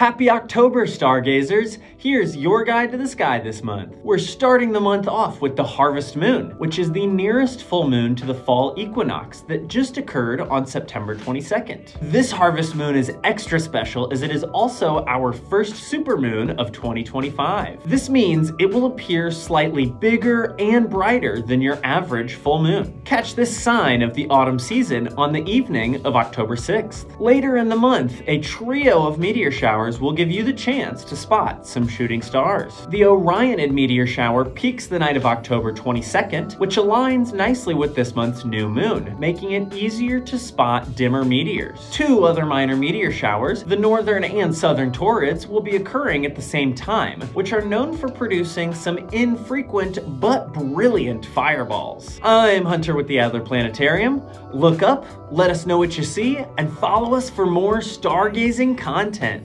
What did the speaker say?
Happy October, stargazers! Here's your guide to the sky this month. We're starting the month off with the Harvest Moon, which is the nearest full moon to the fall equinox that just occurred on September 22nd. This Harvest Moon is extra special as it is also our first supermoon of 2025. This means it will appear slightly bigger and brighter than your average full moon. Catch this sign of the autumn season on the evening of October 6th. Later in the month, a trio of meteor showers will give you the chance to spot some shooting stars. The Orionid meteor shower peaks the night of October 22nd, which aligns nicely with this month's new moon, making it easier to spot dimmer meteors. Two other minor meteor showers, the Northern and Southern Taurids, will be occurring at the same time, which are known for producing some infrequent but brilliant fireballs. I'm Hunter with the Adler Planetarium. Look up, let us know what you see, and follow us for more stargazing content.